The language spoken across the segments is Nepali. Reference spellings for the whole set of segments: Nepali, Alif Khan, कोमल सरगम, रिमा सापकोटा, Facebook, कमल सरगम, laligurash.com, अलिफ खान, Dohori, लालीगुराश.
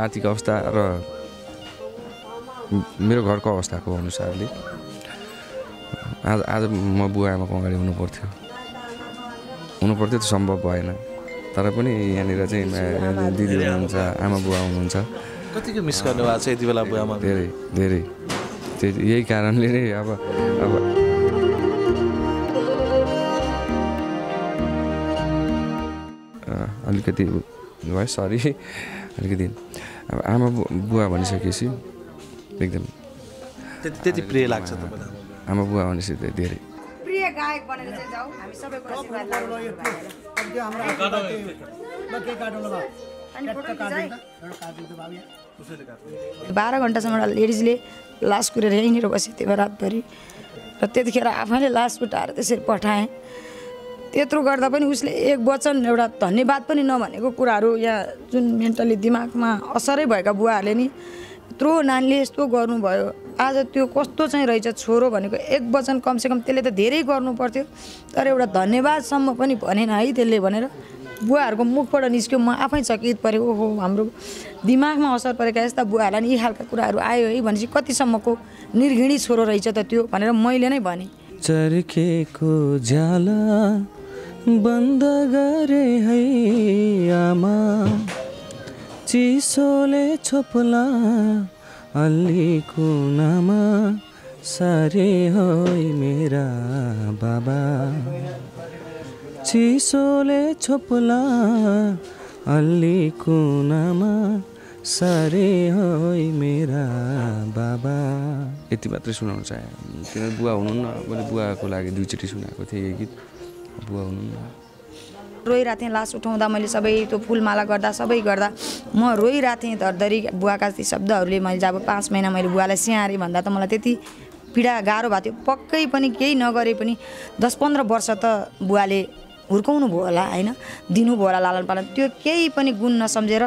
आर्थिक अवस्था र मेरो घरको अवस्थाको अनुसारले आज म बुवा आमाको अगाडि हुनुपर्थ्यो त्यो सम्भव भएन तर पनि यहाँनिर चाहिँ दिदी हुनुहुन्छ आमा बुवा हुनुहुन्छ कतिको मिस गर्नु भएको छ यति बेला बुवा आमा धेरै धेरै यही कारणले नै अब अलिकति भयो सरी अलिकति अब आमा बुवा भनिसकेपछि एकदम त्यति प्रिय लाग्छ तपाईलाई आमा बुवा भनेपछि धेरै प्रिय गायक बनेर चाहिँ जाऊ हामी सबैको आशीर्वाद 12 घण्टासम्म लेडीजले लास कुरेर यहीँनिर बसेँ त्यो रातभरि र त्यतिखेर आफैले लास उठाएर त्यसरी पठाएँ त्यत्रो गर्दा पनि उसले एक वचन एउटा धन्यवाद पनि नभनेको कुराहरू यहाँ जुन मेन्टली दिमागमा असरै भएका बुवाहरूले नि यत्रो नानीले यस्तो गर्नुभयो आज त्यो कस्तो चाहिँ रहेछ छोरो भनेको एक वचन कमसेकम त्यसले त धेरै गर्नुपर्थ्यो तर एउटा धन्यवादसम्म पनि भनेन है त्यसले भनेर बुवाहरूको मुखबाट निस्क्यो म आफै चकित परेँ ओहो हाम्रो दिमागमा असर परेका यस्ता बुवाहरूलाई नि यी खालका कुराहरू आयो है भनेपछि कतिसम्मको निर्घिणी छोरो रहेछ त त्यो भनेर मैले नै भनेँ चर्केको ज्याला बन्द गरे है आमा चिसोले छोप्ला अल्लीको नामा सारे होइ मेरा बाबा चिसोले छोप्ला अल्लीको नामा सारे होइ मेरा बाबा यति मात्रै सुनाउन चाहे किनभने बुवा हुनुहुन्न मैले बुवाको लागि दुईचोटि सुनाएको थिएँ यो गीत बुवा हुनुहुन्न रोइरहेको थिएँ लास उठाउँदा मैले सबै त्यो फुलमाला गर्दा सबै गर्दा म रोइरहेको थिएँ धरधरी बुवाका ती शब्दहरूले मैले अब 5 महिना मैले बुवालाई स्याहारेँ भन्दा त मलाई त्यति पीडा गाह्रो भएको थियो पक्कै पनि केही नगरे पनि 10-15 वर्ष त बुवाले हुर्काउनु भयो होला होइन दिनुभयो होला लालन पालन त्यो केही पनि गुण नसम्झेर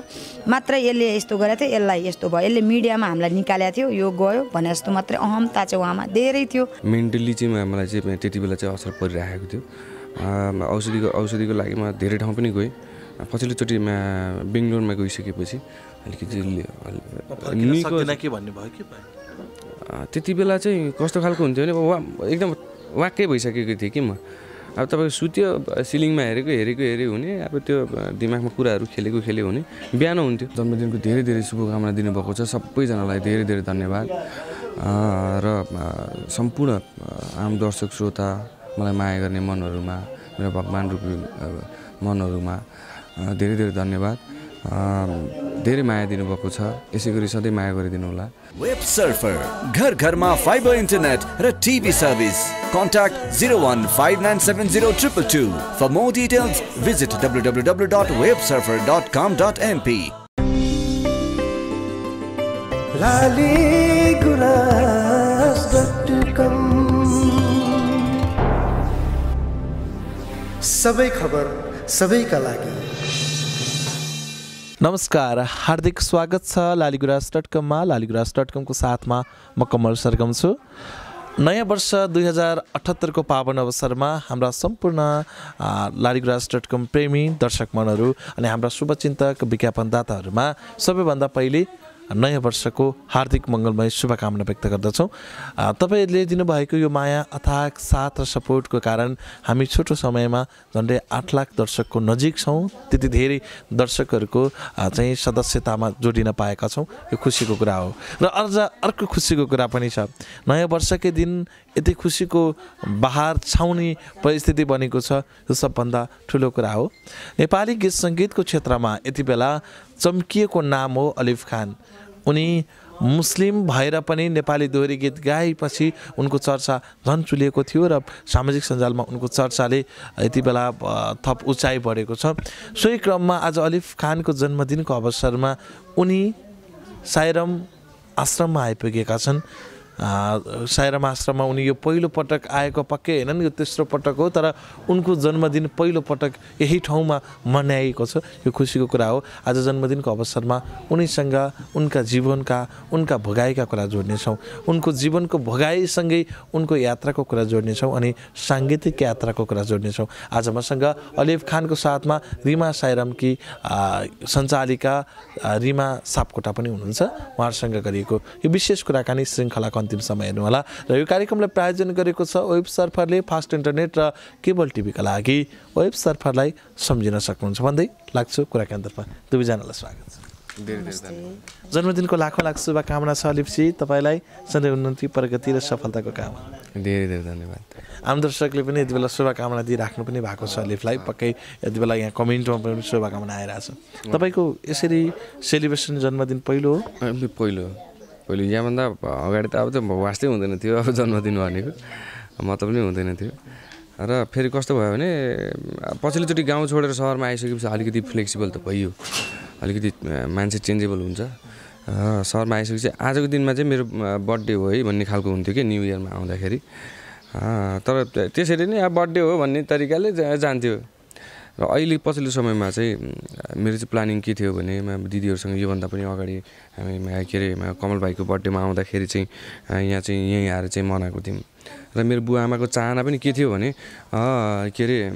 मात्र यसले यस्तो गरेको थियो यसलाई यस्तो भयो यसले मिडियामा हामीलाई निकालेको थियो यो गयो भने जस्तो मात्रै अहमता चाहिँ उहाँमा धेरै थियो मेन्टली चाहिँ मलाई चाहिँ त्यति बेला चाहिँ असर परिरहेको थियो औषधिको लागि म धेरै ठाउँ पनि गएँ पछिल्लोचोटि म बेङ्गलोरमा गइसकेपछि अलिकति त्यति बेला चाहिँ कस्तो खालको हुन्थ्यो भने वा एकदम वाक्कै भइसकेको थिएँ कि म अब तपाईँ सुत्यो सिलिङमा हेरेको हेरेको हेऱ्यो हुने अब त्यो दिमागमा कुराहरू खेलेको खेल्यो हुने बिहान हुन्थ्यो जन्मदिनको धेरै धेरै शुभकामना दिनुभएको छ सबैजनालाई धेरै धेरै धन्यवाद र सम्पूर्ण आम दर्शक श्रोता मलाई माया गर्ने मनहरुमा मेरो भगवान रूपी मनहरुमा धेरै धेरै धन्यवाद धेरै माया दिनुभएको छ यसैगरी सधैँ माया गरिदिनु होला वेब सर्फर घर घरमा फाइबर इन्टरनेट र TV service contact 015970222 for more details visit www.websurfer.com.mp laligurash.com सबै खबर सबैका लागि नमस्कार हार्दिक स्वागत छ लालीगुराश.com मा लालीगुराश.com को साथमा म कोमल सरगम छु नयाँ वर्ष 2078 को पावन अवसरमा हाम्रा सम्पूर्ण लालीगुराश.com प्रेमी दर्शक मनहरू अनि हाम्रा शुभचिन्तक विज्ञापनदाताहरूमा सबैभन्दा पहिले नयाँ वर्षको हार्दिक मङ्गलमय शुभकामना व्यक्त गर्दछौँ तपाईले दिनुभएको यो माया अथाक साथ र सपोर्टको कारण हामी छोटो समयमा झन्डै 8 लाख दर्शकको नजिक छौँ त्यति धेरै दर्शकहरूको चाहिँ सदस्यतामा जोडिन पाएका छौँ यो खुसीको कुरा हो र अझ अर्को खुसीको कुरा पनि छ नयाँ वर्षकै दिन यति खुसीको बहार छाउने परिस्थिति बनेको छ यो सबभन्दा ठुलो कुरा हो नेपाली गीत सङ्गीतको क्षेत्रमा यति बेला चम्किएको नाम हो अलिफ खान उनी मुस्लिम भएर पनि नेपाली दोहोरी गीत गाएपछि उनको चर्चा झन् चुलिएको थियो र सामाजिक सञ्जालमा उनको चर्चाले यति बेला थप उचाइ बढेको छ सोही क्रममा आज अलिफ खानको जन्मदिनको अवसरमा उनी साइरम आश्रममा आइपुगेका छन् सायरा मास्टरमा उनी यो पहिलो पटक आएको पक्कै हैन यो तेस्रो पटक हो तर उनको जन्मदिन पहिलो पटक यही ठाउँमा मनाइएको छ यो खुशीको कुरा हो। आज जन्मदिनको अवसरमा उनीसँग उनका जीवनका उनका भगाईका कुरा जोड्ने छौं, उनको जीवनको भगाई सँगै उनको यात्राको कुरा जोड्ने छौं अनि सांगीतिक यात्राको कुरा जोड्ने छौं। आज मसँग अलिफ खानको साथमा रिमा सायरामकी सञ्चालिका रिमा सापकोटा पनि हुनुहुन्छ। उहाँसँग गरिएको यो विशेष कुराकानी श्रृंखला अन्तिम समय हेर्नु होला र यो कार्यक्रमलाई प्रायोजन गरेको छ वेब सर्फरले फास्ट इन्टरनेट र केबल टिभीका लागि। वेब सर्फरलाई सम्झिन सक्नुहुन्छ भन्दै लाग्छु कुराकानीतर्फ दुवैजनालाई स्वागत छ। जन्मदिनको लाखौं शुभकामना छ अलिफजी, तपाईलाई सधैँ उन्नति प्रगति र सफलताको कामना। धेरै धेरै धन्यवाद। आम दर्शकले पनि यति बेला शुभकामना दिइराख्नु पनि भएको छ अलिफलाई, पक्कै यति बेला यहाँ कमेन्टमा पनि शुभकामना आइरहेछ। तपाईँको यसरी सेलिब्रेसन जन्मदिन पहिलो हो? पहिलो पहिले यहाँभन्दा अगाडि त अब त वास्तै हुँदैन थियो, अब जन्मदिन भनेको मतलब नै हुँदैन थियो। र फेरि कस्तो भयो भने पछिल्लोचोटि गाउँ छोडेर सहरमा आइसकेपछि अलिकति फ्लेक्सिबल त भइयो, अलिकति मान्छे चेन्जेबल हुन्छ। सहरमा आइसकेपछि आजको दिनमा चाहिँ मेरो बर्थडे हो है भन्ने खालको हुन्थ्यो कि न्यु इयरमा आउँदाखेरि, तर त्यसरी नै अब बर्थडे हो भन्ने तरिकाले जान्थ्यो। र अहिले पछिल्लो समयमा चाहिँ मेरो चाहिँ प्लानिङ के थियो भने दिदीहरूसँग योभन्दा पनि अगाडि हामी के अरे कमल भाइको बर्थडेमा आउँदाखेरि चाहिँ यहाँ चाहिँ यहीँ आएर चाहिँ मनाएको थियौँ। र मेरो बुवा आमाको चाहना पनि के थियो भने के अरे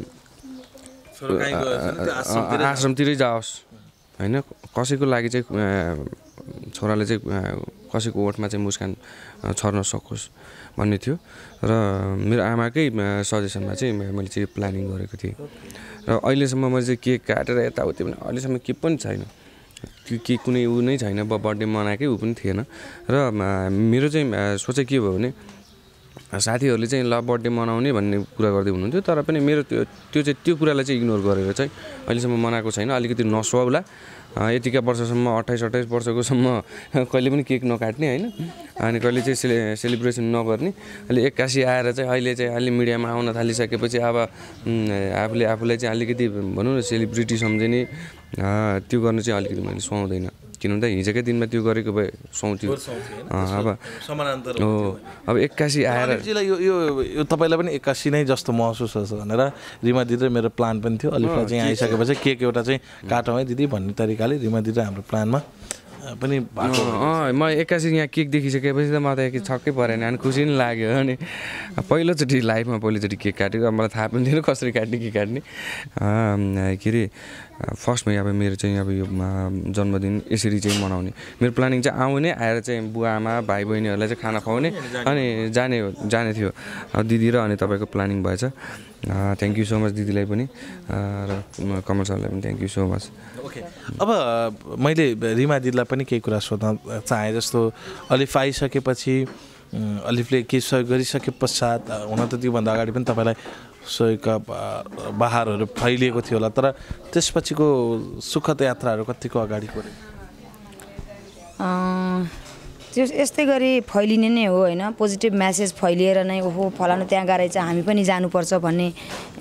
आश्रमतिरै जाओस् होइन, कसैको लागि चाहिँ छोराले चाहिँ कसैको ओठमा चाहिँ मुस्कान छर्न सकोस् भन्ने थियो। र मेरो आमाकै सजेसनमा चाहिँ मैले चाहिँ प्लानिङ गरेको थिएँ। र अहिलेसम्म मैले चाहिँ केक काटेर यताउति पनि अहिलेसम्म के पनि छैन, त्यो केक कुनै ऊ नै छैन, बर्थडे मनाएकै ऊ पनि थिएन। र मेरो चाहिँ सोचे के भयो भने साथीहरूले चाहिँ ल बर्थडे मनाउने भन्ने कुरा गर्दै हुनुहुन्थ्यो, तर पनि मेरो त्यो कुरालाई चाहिँ इग्नोर गरेर चाहिँ अहिलेसम्म मनाएको छैन। अलिकति नसुहाउला, यतिका वर्षसम्म 28 वर्षकोसम्म कहिले पनि केक नकाट्ने होइन, अनि कहिले चाहिँ सेलिब्रेसन नगर्ने। अहिले 81 आएर चाहिँ अहिले चाहिँ अलि मिडियामा आउन थालिसकेपछि अब आफूले आफूलाई चाहिँ अलिकति भनौँ न सेलिब्रिटी सम्झिने त्यो गर्नु चाहिँ अलिकति मैले सुहाउँदैन, किनभने हिजोकै दिनमा त्यो गरेको भए सुहाउँथ्यो। अब समानान्तर हो, अब 81 आएर यो यो यो तपाईँलाई पनि 81 नै जस्तो महसुस होस् भनेर रिमा दिदी र मेरो प्लान पनि थियो। अलिफलाई चाहिँ आइसकेपछि केक एउटा चाहिँ काटौँ है दिदी भन्ने तरिकाले रिमा दिदी हाम्रो प्लानमा पनि भएको। म 81 यहाँ केक देखिसकेपछि त म त छक्कै परेन अनि खुसी नि लाग्यो। अनि पहिलोचोटि लाइफमा पहिलोचोटि केक काटेको, अब मलाई थाहा पनि थिएन कसरी काट्ने के काट्ने। के अरे फर्स्टमा अब मेरो चाहिँ अब यो जन्मदिन यसरी चाहिँ मनाउने मेरो प्लानिङ चाहिँ आउने आएर चाहिँ बुवा आमा भाइ बहिनीहरूलाई चाहिँ खाना खुवाउने अनि जाने थियो दिदी। र अनि तपाईँको प्लानिङ भएछ, थ्याङ्क यू सो मच दिदीलाई पनि र कमल सरलाई पनि thank you so much. Okay, अब मैले रिमा दिदीलाई पनि केही कुरा सोध्न चाहेँ। जस्तो अलिफ आइसकेपछि अलिफले केही सहयोग गरिसके पश्चात, हुन त त्योभन्दा अगाडि पनि तपाईँलाई सोका बहारहरू फैलिएको थियो होला, तर त्यसपछिको सुखद यात्राहरू कतिको अगाडि बढ्यो? यस्तै गरी फैलिने नै हो होइन, पोजिटिभ म्यासेज फैलिएर नै ओहो फलानु त्यहाँ गएर चाहिँ हामी पनि जानुपर्छ भन्ने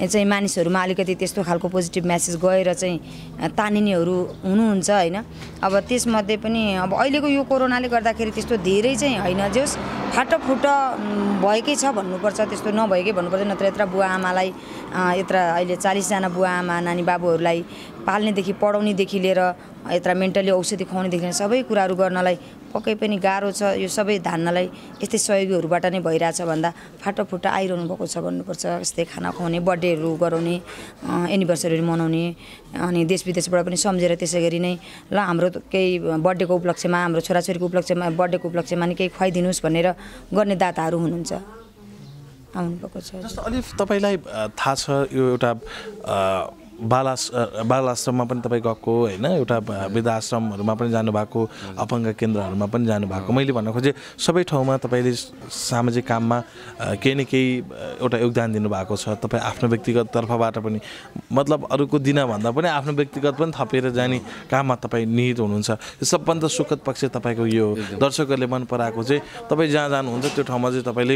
चाहिँ मानिसहरूमा अलिकति त्यस्तो खालको पोजिटिभ म्यासेज गएर चाहिँ तानिनेहरू हुनुहुन्छ होइन। अब त्यसमध्ये पनि अब अहिलेको यो कोरोनाले गर्दाखेरि त्यस्तो धेरै चाहिँ होइन, जस फाटाफुट भएकै छ भन्नुपर्छ, त्यस्तो नभएकै भन्नुपर्छ। नत्र यत्र बुवा आमालाई यत्र अहिले 40जना बुवा आमा नानी बाबुहरूलाई पाल्नेदेखि पढाउनेदेखि लिएर यत्र मेन्टली औषधि खुवाउनेदेखि लिएर सबै कुराहरू गर्नलाई पक्कै पनि गाह्रो छ। यो सबै धान्नलाई यस्तै सहयोगीहरूबाट नै भइरहेछ भन्दा फाटाफुटा आइरहनु भएको छ भन्नुपर्छ। यस्तै खाना खुवाउने, बर्थडेहरू गराउने, एनिभर्सरीहरू मनाउने, अनि देश विदेशबाट पनि सम्झेर त्यसै गरी नै ल हाम्रो केही बर्थडेको उपलक्ष्यमा, हाम्रो छोराछोरीको उपलक्ष्यमा, बर्थडेको उपलक्ष्यमा नि केही खुवाइदिनुहोस् भनेर गर्ने दाताहरू हुनुहुन्छ आउनुभएको छ। जस्तो अलिफ तपाईँलाई थाहा छ यो एउटा बालाश्रममा पनि तपाईँ गएको होइन, एउटा वृद्धाश्रमहरूमा पनि जानुभएको, अपाङ्ग केन्द्रहरूमा पनि जानुभएको। मैले भन्न खोजेँ सबै ठाउँमा तपाईँले सामाजिक काममा केही न केही एउटा योगदान दिनुभएको छ। तपाईँ आफ्नो व्यक्तिगत तर्फबाट पनि मतलब अरूको दिनभन्दा पनि आफ्नो व्यक्तिगत पनि थपेर जाने काममा तपाईँ निहित हुनुहुन्छ। सबभन्दा सुखद पक्ष तपाईँको यो दर्शकहरूले मन पराएको चाहिँ तपाईँ जहाँ जानुहुन्छ त्यो ठाउँमा चाहिँ तपाईँले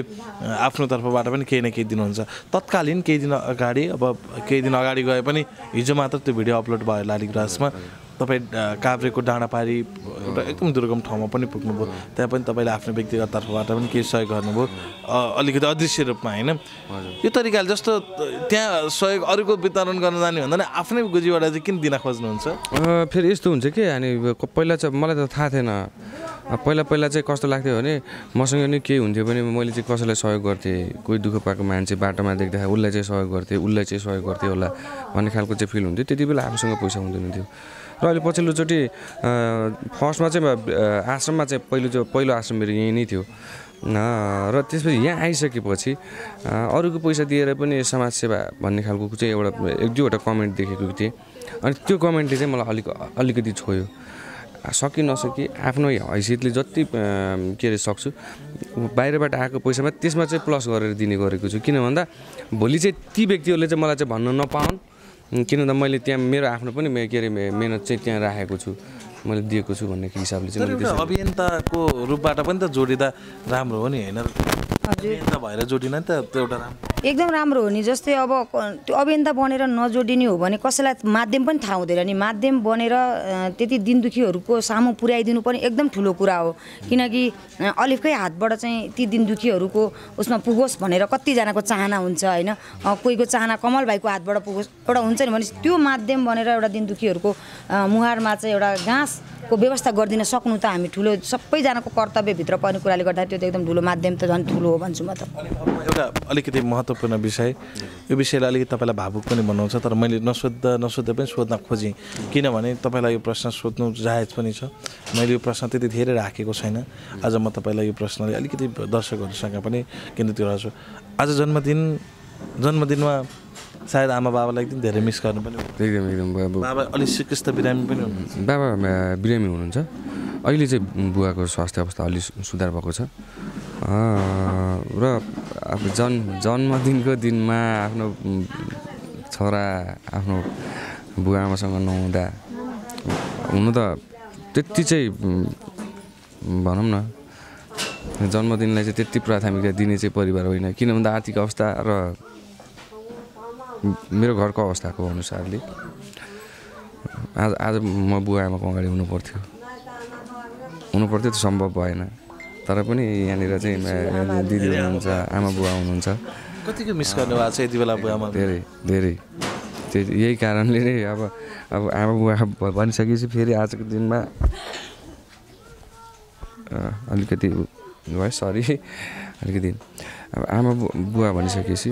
आफ्नो तर्फबाट पनि केही न केही दिनुहुन्छ। तत्कालीन केही दिन अगाडि, अब केही दिन अगाडि गए पनि हिजो मात्र त्यो भिडियो अपलोड भयो लालिगुराशमा, तपाईं काभ्रेको डाँडापारी एउटा एकदम दुर्गम ठाउँमा पनि पुग्नुभयो, त्यहाँ पनि तपाईँले आफ्नो व्यक्तिगत तर्फबाट पनि केही सहयोग गर्नुभयो अलिकति अदृश्य रूपमा, हैन? यो तरिकाले जस्तो त्यहाँ सहयोग अरूको वितरण गर्न जाने भन्दा नि आफ्नै गोजीबाट चाहिँ किन दिन खोज्नुहुन्छ? फेरि यस्तो हुन्छ के अनि पहिला चाहिँ मलाई त थाहा थिएन, पहिला चाहिँ कस्तो लाग्थ्यो भने मसँग नै केही हुन्थ्यो भने मैले चाहिँ कसैलाई सहयोग गर्थेँ, कोही दुःख पाएको मान्छे बाटोमा देख्दा उसलाई चाहिँ सहयोग गर्थेँ, उसलाई चाहिँ सहयोग गर्थेँ होला भन्ने खालको चाहिँ फिल हुन्थ्यो। त्यति बेला आफूसँग पैसा हुँदैन थियो र अहिले पछिल्लोचोटि फर्स्टमा चाहिँ आश्रममा चाहिँ पहिलो आश्रम मेरो यहीँ नै थियो र त्यसपछि यहाँ आइसकेपछि अरूको पैसा दिएर पनि समाजसेवा भन्ने खालको चाहिँ एउटा एक दुईवटा कमेन्ट देखेको थिएँ अनि त्यो कमेन्टले चाहिँ मलाई अलिकति छोयो। सकि नसकि आफ्नो हैसियतले जति के अरे सक्छु बाहिरबाट आएको पैसामा त्यसमा चाहिँ प्लस गरेर दिने गरेको छु, किन भन्दा भोलि चाहिँ ती व्यक्तिहरूले चाहिँ मलाई चाहिँ भन्न नपाउन्, किनभने मैले त्यहाँ मेरो आफ्नो पनि के अरे मेहनत चाहिँ त्यहाँ राखेको छु, मैले दिएको छु भन्ने हिसाबले चाहिँ। अभियन्ताको रूपबाट पनि त जोडिँदा राम्रो हो नि, होइन? अभियन्ता भएर जोडिन त एउटा एकदम राम्रो हो नि। जस्तै अब त्यो अभियन्ता बनेर नजोडिने हो भने कसैलाई माध्यम पनि थाहा हुँदैन नि, माध्यम बनेर त्यति दिनदुखीहरूको सामु पुर्याइदिनु पनि एकदम ठुलो कुरा हो, किनकि अलिफकै हातबाट चाहिँ ती दिनदुखीहरूको उसमा पुगोस् भनेर कतिजनाको चाहना हुन्छ, होइन? कोहीको चाहना कमल भाइको हातबाट पुगोस् एउटा हुन्छ नि, भने त्यो माध्यम बनेर एउटा दिनदुखीहरूको मुहारमा चाहिँ एउटा घाँसको व्यवस्था गरिदिन सक्नु त हामी ठुलो सबैजनाको कर्तव्यभित्र पर्ने कुराले गर्दा त्यो एकदम ठुलो माध्यम त झन् ठुलो हो भन्छु म त। एउटा अलिकति महत्त्वपूर्ण विषय, यो विषयलाई अलिकति तपाईँलाई भावुक पनि बनाउँछ, तर मैले नसोध्दा पनि सोध्न खोजेँ, किनभने तपाईँलाई यो प्रश्न सोध्नु जायज पनि छ, मैले यो प्रश्न त्यति धेरै राखेको छैन। आज म तपाईँलाई यो प्रश्नले अलिकति दर्शकहरूसँग पनि केन्द्रित गराउँछु। आज जन्मदिनमा सायद आमा बाबालाई एकदम धेरै मिस गर्नु पनि एकदम बाबा अलिक सिकिस्त बिरामी पनि हुनुहुन्छ, बाबा बिरामी हुनुहुन्छ। अहिले चाहिँ बुवाको स्वास्थ्य अवस्था अलि सुधार भएको छ र अब जन्मदिनको दिनमा आफ्नो छोरा आफ्नो बुवा आमासँग नहुँदा हुनु त त्यति चाहिँ भनौँ न जन्मदिनलाई चाहिँ त्यति प्राथमिकता दिने चाहिँ परिवार होइन, किनभन्दा आर्थिक अवस्था र मेरो घरको अवस्थाको अनुसारले आज म बुवा आमाको अगाडि हुनुपर्थ्यो, त्यो सम्भव भएन। तर पनि यहाँनिर चाहिँ दिदी हुनुहुन्छ, आमा बुवा हुनुहुन्छ। कतिको मिस गर्नु भएको छ यति बेला बुवा आमा? धेरै धेरै, त्यही यही कारणले नै अब आमा बुवा भनिसकेपछि फेरि आजको दिनमा अलिकति भयो, सरी अलिकति अब आमा बुवा भनिसकेपछि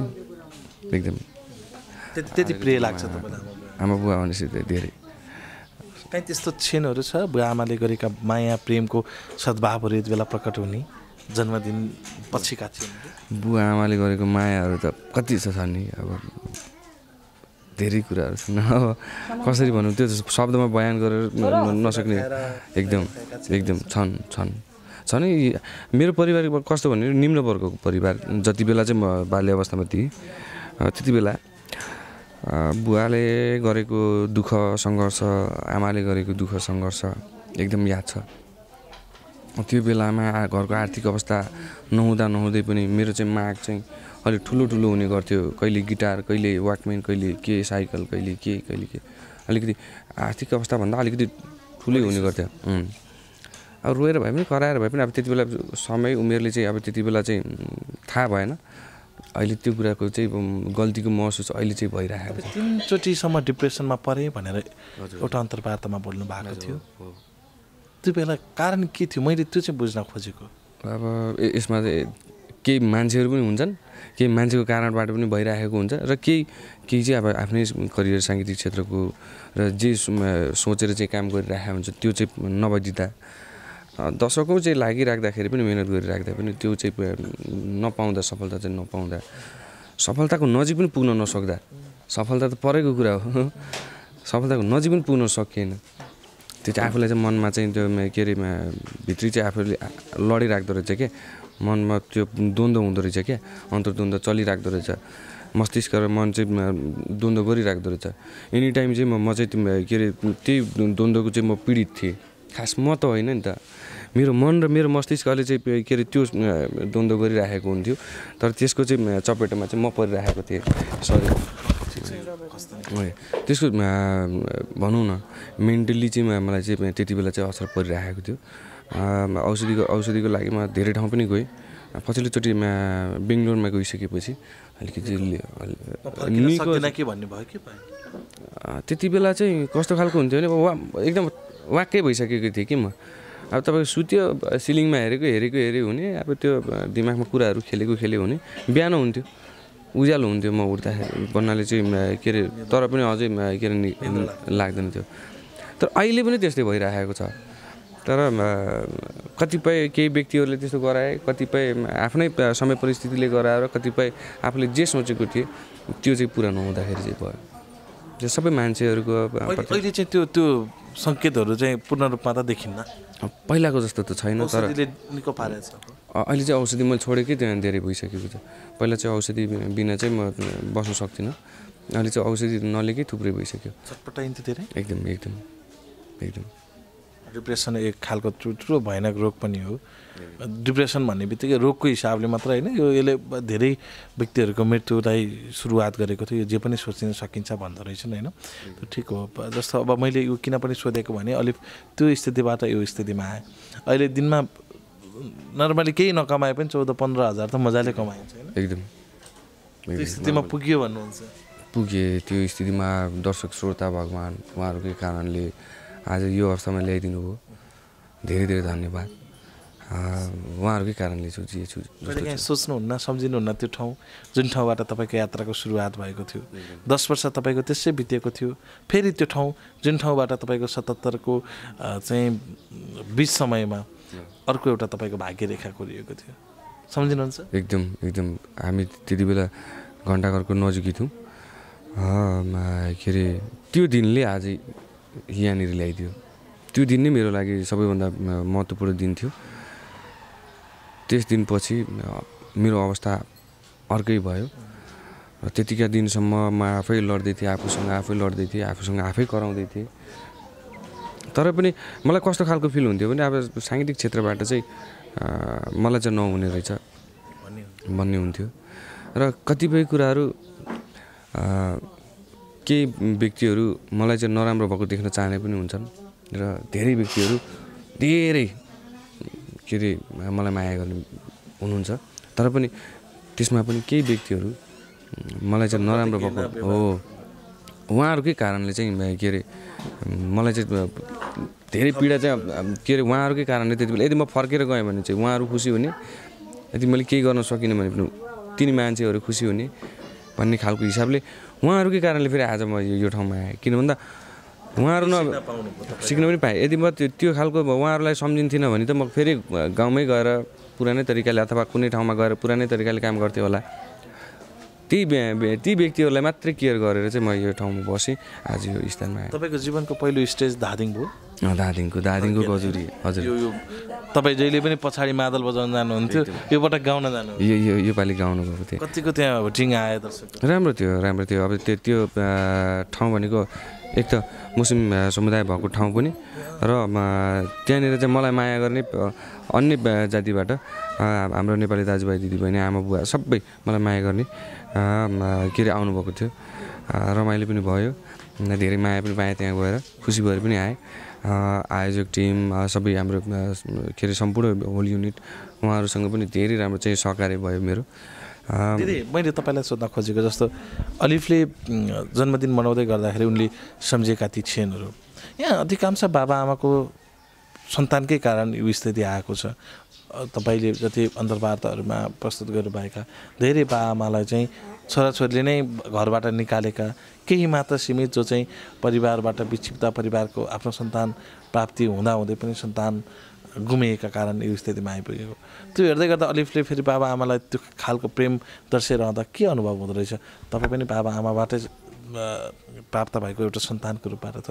एकदम त्यति प्रिय लाग्छ तपाईँलाई आमा बुवा भनेपछि? धेरै। कहीँ त्यस्तो क्षणहरू छ बुवा आमाले गरेका माया प्रेमको सद्भावहरू यति बेला प्रकट हुने जन्मदिन पछिका थिए? बुवा आमाले गरेको मायाहरू त कति छ नि, अब धेरै कुराहरू छन्, अब कसरी भनौँ त्यो शब्दमा बयान गरेर नसक्ने एकदम छन्। मेरो परिवार कस्तो भन्यो, निम्न वर्गको परिवार जति बेला चाहिँ म बाल्यअवस्थामा थिएँ त्यति बेला बुवाले गरेको दुःख सङ्घर्ष, आमाले गरेको दुःख सङ्घर्ष एकदम याद छ। त्यो बेलामा घरको आर्थिक अवस्था नहुँदै पनि मेरो चाहिँ माग चाहिँ अलिक ठुलो हुने गर्थ्यो, कहिले गिटार, कहिले वाकमेन, कहिले के साइकल, कहिले के अलिकति आर्थिक अवस्थाभन्दा अलिकति ठुलै हुने गर्थ्यो। अब रोएर भए पनि कराएर भए पनि अब त्यति बेला समय उमेरले चाहिँ अब त्यति बेला चाहिँ थाहा भएन, अहिले त्यो कुराको चाहिँ गल्तीको महसुस अहिले चाहिँ भइरहेको छ। तिनचोटिसम्म डिप्रेसनमा परे भनेर एउटा अन्तर्वार्तामा बोल्नु भएको थियो, त्यो बेला कारण के थियो? मैले त्यो चाहिँ बुझ्न खोजेको। अब यसमा चाहिँ केही मान्छेहरू पनि हुन्छन्, केही मान्छेको कारणबाट पनि भइरहेको हुन्छ र केही चाहिँ अब आफ्नै करियर साङ्गीतिक क्षेत्रको र जे सोचेर चाहिँ काम गरिरहेको हुन्छ त्यो चाहिँ नभइदिँदा दशकौँ चाहिँ लागिराख्दाखेरि पनि मेहनत गरिराख्दा पनि त्यो चाहिँ नपाउँदा, सफलता सफलताको नजिक पनि पुग्न नसक्दा, सफलता त परेको कुरा हो, सफलताको नजिक पनि पुग्न सकिएन, त्यो चाहिँ आफूलाई चाहिँ मनमा चाहिँ त्यो के अरे भित्री चाहिँ आफूले लडिराख्दो रहेछ क्या, मनमा त्यो द्वन्द्व हुँदो रहेछ क्या, अन्तर्द्वन्द्व चलिराख्दो रहेछ, मस्तिष्क र मन चाहिँ द्वन्द्व गरिराख्दो रहेछ। एनी टाइम चाहिँ म चाहिँ के अरे त्यही द्वन्द्वको चाहिँ म पीडित थिएँ, खास म त होइन नि त, मेरो मन र मेरो मस्तिष्कले चाहिँ के अरे त्यो द्वन्द्व गरिराखेको हुन्थ्यो, तर त्यसको चाहिँ चपेटमा चाहिँ म परिरहेको थिएँ। सरी ओए त्यसको भनौं न मेन्टली चाहिँ मलाई चाहिँ त्यति बेला चाहिँ असर परिरहेको थियो औषधिको लागि म धेरै ठाउँ पनि गए पछिल्लो चोटी म बेंगलोरमा गइसकेपछि अलिकति निको के भन्ने भयो के पाए त्यति बेला चाहिँ कस्तो खालको हुन्थ्यो भने एकदम वाक्कै भइसकेको थिए कि म अब तपाईको सुत्यो सिलिङमा हेरेको हुने अब त्यो दिमागमा कुराहरू खेले हुने बिहान हुन्थ्यो उज्यालो हुन्थ्यो म उठ्दाखेरि भन्नाले चाहिँ के रे तर पनि अझै के रे लाग्दैन थियो तर अहिले पनि त्यस्तै भइरहेको छ तर कतिपय केही व्यक्तिहरूले त्यस्तो गराए कतिपय आफ्नै समय परिस्थितिले गराएर कतिपय आफूले जे सोचेको थिए त्यो चाहिँ पूरा नहुँदाखेरि चाहिँ भयो जे सबै मान्छेहरुको अहिले चाहिँ त्यो संकेतहरु चाहिँ पूर्ण रूपमा त देखिन्न पहिलाको जस्तो त छैन तर अहिले चाहिँ औषधि मैले छोडेकै धेरै भइसकेको छ पहिला चाहिँ औषधि बिना चाहिँ म बस्न सक्दिनँ अहिले चाहिँ औषधि नलिएकै थुप्रै भइसक्यो छटपटाइन्थ्यो धेरै एकदम एकदम एकदम डिप्रेसन एक खालको ठुलो भयानक रोग पनि हो डिप्रेसन भन्ने बित्तिकै रोगको हिसाबले मात्र हैन यो यसले धेरै व्यक्तिहरुको मृत्युलाई सुरुवात गरेको थियो यो जे पनि सोच्न सकिन्छ भन्दै रहेछन् हैन त्यो ठीक हो जस्तो अब मैले यो किन पनि सोधेको भने अलिफ त्यो स्थितिबाट यो स्थितिमा आए अहिले दिनमा नर्मली केही नकमाए पनि 14-15 हजार त मजाले कमाइन्छ हैन एकदम त्यो स्थितिमा पुग्यो भन्नुहुन्छ पुगे त्यो स्थितिमा दर्शक श्रोता भगवान उहाँहरुकै कारणले आज यो अवस्थामा ल्याइदिनु भयो धेरै धेरै धन्यवाद उहाँहरुकै कारणले सोचिएछु तपाईले सोच्नुहुन्न सम्झिनुहुन्न त्यो ठाउँ जुन ठाउँबाट तपाईको यात्राको सुरुवात भएको थियो 10 वर्ष तपाईको त्यसै बितेको थियो फेरि त्यो ठाउँ जुन ठाउँबाट तपाईको 77 को चाहिँ 20 समयमा अर्को एउटा तपाईको भाग्य रेखा कोरिएको थियो सम्झिनुहुन्छ एकदम एकदम हामी त्यति बेला घण्टाघरको नजिकै थियौं के रे त्यो दिनले आज यहाँ ल्याइदियो त्यो दिन नै मेरो लागि सबैभन्दा महत्त्वपूर्ण दिन थियो त्यस दिनपछि मेरो अवस्था अर्कै भयो र त्यतिका दिनसम्म म आफै लड्दै थिए आफूसँग आफै कराउँदै थिए तर पनि मलाई कस्तो खालको फिल हुन्थ्यो भने अब सांगीतिक क्षेत्रबाट चाहिँ मलाई चाहिँ नहुने रहेछ भन्ने हुन्थ्यो र कतिपय कुराहरू केही व्यक्तिहरू मलाई चाहिँ नराम्रो भएको देख्न चाहने पनि हुन्छन् र धेरै व्यक्तिहरू धेरै के रे मलाई माया गर्ने हुनुहुन्छ तर पनि त्यसमा पनि केही व्यक्तिहरू मलाई चाहिँ नराम्रो भएको हो उहाँहरुकै कारणले चाहिँ के रे मलाई चाहिँ धेरै पीडा चाहिँ के रे उहाँहरुकै कारणले त्यतिबेला यदि म फर्केर गएँ भने चाहिँ उहाँहरु खुसी हुने यदि मैले केही गर्न सकिनँ भने पनि तिनी मान्छेहरु खुसी हुने भन्ने खालको हिसाबले उहाँहरुकै कारणले फेरि आज म यो ठाउँमा आएँ किन भन्दा उहाँहरु न सिक्न पनि पाएँ यदि म त्यो खालको उहाँहरुलाई सम्झिन्थिनँ भने त म फेरि गाउँमै गएर पुरानै तरिकाले अथवा कुनै ठाउँमा गएर पुरानै तरिकाले काम गर्थेँ होला ती व्यक्तिहरुलाई मात्रै केयर गरेर चाहिँ म यो ठाउँमा बसे आज यो स्थानमा आए तपाईको जीवनको पहिलो स्टेज धादिङ भयो धादिङको गजुरी हजुर यो तपाई जहिले पनि पछाडी मादल बजाउन जानुहुन्थ्यो योबाट गाउन जानु यो पाली गाउनु भएको थियो कतिको त्यहाँ भटिङ आए दर्शक राम्रो थियो अब त्यो ठाउँ भनेको एक त मुस्लिम समुदाय भएको ठाउँ पनि र त्यहाँनिर चाहिँ मलाई माया गर्ने अन्य जातिबाट हाम्रो नेपाली दाजुभाइ दिदीबहिनी आमा बुवा सबै मलाई माया गर्ने के रे आउनुभएको थियो रमाइलो पनि भयो धेरै माया पनि पाएँ त्यहाँ गएर खुसी भएर पनि आएँ आयोजक टिम सबै हाम्रो के रे सम्पूर्ण होल युनिट उहाँहरूसँग पनि धेरै राम्रो चाहिँ सहकार्य भयो मेरो दिदी मैले तपाईलाई सोध्न खोजेको जस्तो अलिफले जन्मदिन मनाउँदै गर्दाखेरि उनले सम्झेका ती क्षणहरू यहाँ अधिकांश बाबाआमाको सन्तानकै कारण यो स्थिति आएको छ तपाईले जति अन्तर्वार्ताहरूमा प्रस्तुत गर्नुभएका धेरै बाबाआमालाई चाहिँ छोराछोरीले नै घरबाट निकालेका केही मात्र सीमित जो चाहिँ परिवारबाट विच्छिप्त परिवारको आफ्नो सन्तान प्राप्ति हुँदाहुँदै पनि सन्तान गुमेका कारण यो स्थितिमा आइपुगेको त्यो हेर्दै गर्दा अलिफले फेरि बाबाआमालाई त्यो खालको प्रेम दर्शाइरहँदा के अनुभव हुँदो रहेछ तपाई पनि बाबाआमाबाटै प्राप्त भएको एउटा सन्तानको रूपबाट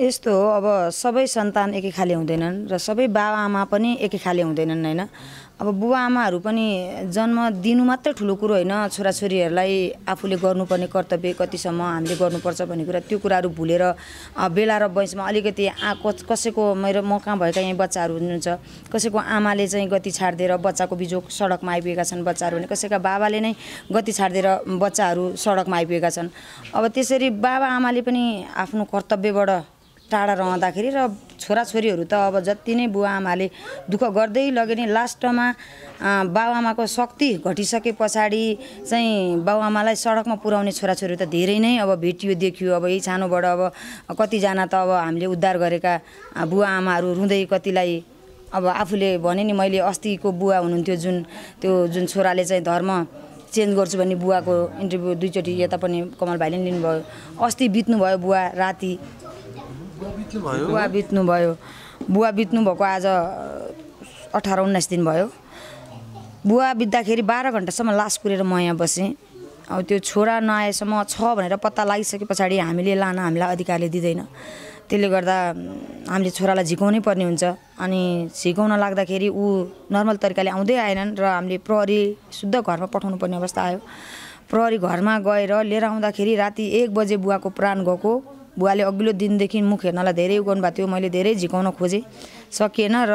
यस्तो हो अब सबै सन्तान एकै खाले हुँदैनन् र सबै बाबाआमा पनि एकै खाले हुँदैनन् हैन अब बुवा आमाहरु पनि जन्म दिनु मात्र ठूलो कुरो हैन, छोराछोरीहरुलाई आफूले गर्नुपर्ने कर्तव्य कतिसम्म हामीले गर्नुपर्छ भन्ने कुरा त्यो कुराहरु भुलेर बेला र वयसमा अलिकति कसैको मेरो मौका भएका यही बच्चाहरु हुनुहुन्छ, कसैको आमाले चाहिँ गति छाड्दिएर बच्चाको बिजोक सडकमा आइपुगेका छन् बच्चाहरु भने कसैका बाबाले नै गति छाड्दिएर बच्चाहरु सडकमा आइपुगेका छन्। अब त्यसरी बाबा आमाले पनि आफ्नो कर्तव्यबाट टाढा रहँदाखेरि र छोराछोरीहरु त अब जति नै बुवा आमाले दुःख गर्दै लगे नि लास्टमा बाबुआमाको शक्ति घटिसके पछाडी चाहिँ बाबुआमालाई सडकमा पुर्याउने छोराछोरी त धेरै नै अब भेटियो देखियो। अब यही छानोबाट अब कतिजना त अब हामीले उद्धार गरेका बुवा आमाहरु रुँदै कतिलाई अब आफूले भने नि मैले अस्तिको बुवा हुनुहुन्थ्यो जुन छोराले चाहिँ धर्म चेन्ज गर्छु भन्ने बुवाको इन्टरभ्यु दुईचोटी यता पनि कमल भाइले लिनुभयो, अस्ति बित्नु भयो बुवा, राति बुवा बित्नु भएको आज 18-19 दिन भयो। बुवा बित्दाखेरि 12 घण्टासम्म लास कुरेर म यहाँ बसेँ। अब त्यो छोरा नआएसम्म छ भनेर पत्ता लागिसके पछाडि हामीले लान हामीलाई अधिकारले दिँदैन, त्यसले गर्दा हामीले छोरालाई झिकाउनै पर्ने हुन्छ। अनि झिकाउन लाग्दाखेरि ऊ नर्मल तरिकाले आउँदै आएनन् र हामीले प्रहरी शुद्ध घरमा पठाउनु पर्ने अवस्था आयो। प्रहरी घरमा गएर लिएर आउँदाखेरि राति 1 बजे बुवाको प्राण गएको। बुवाले अघिल्लो दिनदेखि मुख हेर्नलाई धेरै उगाउनु भएको थियो, मैले धेरै झिकाउन खोजेँ, सकिएन र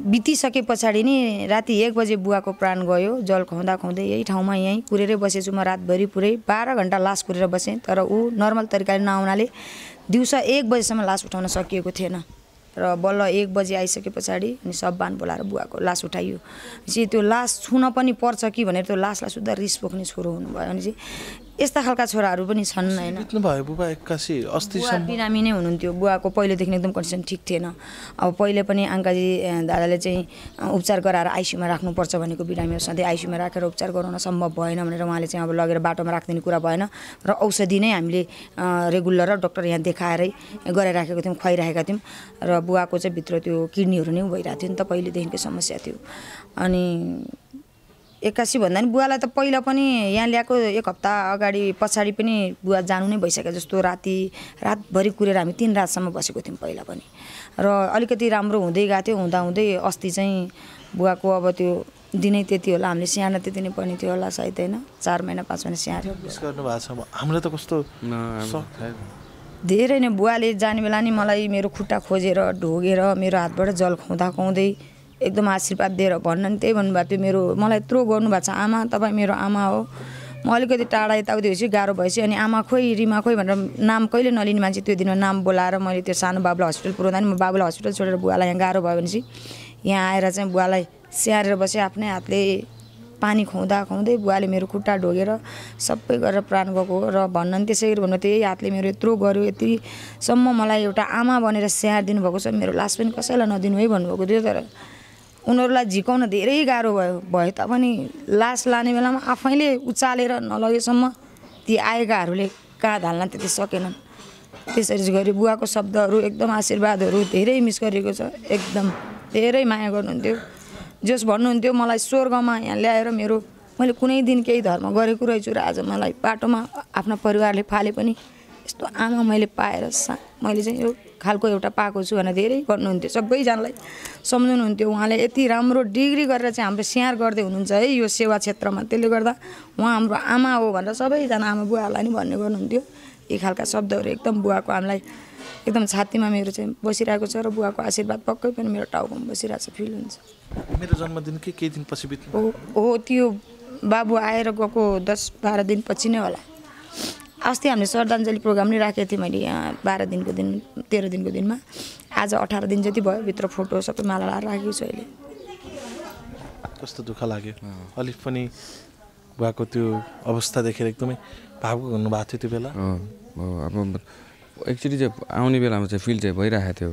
बितिसके पछाडि नि राति 1 बजे बुवाको प्राण गयो। जल खुवाउँदा खुवाउँदै यही ठाउँमा यहीँ कुरेरै बसेछु म रातभरि, पुरै 12 घण्टा लास कुरेर बसेँ। तर ऊ नर्मल तरिकाले नआउनाले दिउँसो 1 बजेसम्म लास उठाउन सकिएको थिएन र बल्ल 1 बजे आइसके पछाडि अनि सबबान बोलाएर बुवाको लास उठाइयो। चाहिँ त्यो लास छुन पनि पर्छ कि भनेर त्यो लासलाई सुद्धा रिस बोक्ने छोरो हुनुभयो। अनि चाहिँ यस्ता खालका छोराहरू पनि छन् हैन। बुवा 81 अस्तिसम्म बिरामी नै हुनुहुन्थ्यो, बुवाको पहिलेदेखि एकदम कन्डिसन ठिक थिएन। अब पहिले पनि आङ्काजी दादाले चाहिँ उपचार गराएर आइसियुमा राख्नुपर्छ भनेको बिरामीहरू सधैँ आइसियुमा राखेर उपचार गराउन सम्भव भएन भनेर उहाँले चाहिँ अब लगेर बाटोमा राखिदिने कुरा भएन र औषधि नै हामीले रेगुलर र डाक्टर यहाँ देखाएरै गराइराखेको थियौँ, खुवाइराखेका थियौँ। र बुवाको चाहिँ भित्र त्यो किडनीहरू नै भइरहेको थियो नि त, पहिलेदेखिको समस्या थियो। अनि 81 भन्दा नि बुवालाई त पहिला पनि यहाँ ल्याएको 1 हप्ता अगाडि पछाडि पनि बुवा जानु नै भइसक्यो जस्तो, रातभरि कुरेर हामी 3 रातसम्म बसेको थियौँ पहिला पनि। र अलिकति राम्रो हुँदै गएको थियो, हुँदै अस्ति चाहिँ बुवाको अब त्यो दिनै त्यति होला, हामीले स्याहार्न त्यति नै पर्ने थियो होला सायद हैन, 4 महिना 5 महिना स्याहार्यो। हामीलाई त कस्तो धेरै नै बुवाले जाने बेला नि मलाई मेरो खुट्टा खोजेर ढोगेर मेरो हातबाट जल खुवाउँदा खुवाउँदै एकदम आशीर्वाद दिएर भन्न त्यही भन्नुभएको थियो, मेरो मलाई यत्रो गर्नुभएको छ आमा, तपाईँ मेरो आमा हो। म अलिकति टाढा यताउति भएपछि गाह्रो भएपछि अनि आमा खोइ रिमा खोइ भनेर नाम कहिले नलिने मान्छे त्यो दिनमा नाम बोलाएर मैले त्यो सानो बाबुलाई हस्पिटल पुर्याउँदा नि म बाबुलाई हस्पिटल छोडेर बुवालाई यहाँ गाह्रो भयो भनेपछि यहाँ आएर चाहिँ बुवालाई स्याहारेर बसेँ, आफ्नै हातले पानी खुवाउँदा खुवाउँदै बुवाले मेरो खुट्टा ढोगेर सबै गरेर प्राण गएको। र भन्न त्यसै गरी भन्नु त्यही हातले मेरो यत्रो गर्यो, यतिसम्म मलाई एउटा आमा भनेर स्याहार दिनुभएको छ, मेरो लास पनि कसैलाई नदिनु है भन्नुभएको थियो। तर उनीहरूलाई झिकाउन धेरै गाह्रो भयो तापनि लास लाने बेलामा आफैले उचालेर नलगेसम्म ती आएकाहरूले काँध हाल्न त्यति सकेनन्। त्यसरी गरी बुवाको शब्दहरू एकदम आशीर्वादहरू धेरै मिस गरिएको छ, एकदम धेरै माया गर्नुहुन्थ्यो। जस भन्नुहुन्थ्यो मलाई स्वर्गमा यहाँ ल्याएर मेरो मैले कुनै दिन केही धर्म गरेको रहेछु र आज मलाई बाटोमा आफ्ना परिवारले फाले पनि यस्तो आमा मैले पाएर मैले चाहिँ यो खालको एउटा पाएको छु भनेर धेरै गर्नुहुन्थ्यो, सबैजनालाई सम्झाउनुहुन्थ्यो। उहाँले यति राम्रो डिग्री गरेर चाहिँ हाम्रो स्याहार गर्दै हुनुहुन्छ है यो सेवा क्षेत्रमा, त्यसले गर्दा उहाँ हाम्रो आमा हो भनेर सबैजना आमा बुवाहरूलाई नि भन्ने गर्नुहुन्थ्यो। यी खालका शब्दहरू एकदम बुवाको हामीलाई एकदम छातीमा मेरो चाहिँ बसिरहेको छ र बुवाको आशीर्वाद पक्कै पनि मेरो टाउकोमा बसिरहेको छ, फिल हुन्छ। मेरो जन्मदिन केही दिनपछि बित्नु हो, त्यो बाबु आएर गएको 10-12 दिनपछि नै होला। अस्ति हामीले श्रद्धाञ्जली प्रोग्राम नै राखेको थिएँ मैले यहाँ 12 दिनको दिन 13 दिनको दिनमा, आज 18 दिन जति भयो, भित्र फोटो सबै माला लाएर राखेको छु। अहिले कस्तो दुःख लाग्यो, अलिफ पनि बुवाको त्यो अवस्था देखेर एकदमै भावुक हुनुभएको थियो त्यो बेला। अब एक्चुअली चाहिँ आउने बेलामा चाहिँ फिल चाहिँ भइरहेको थियो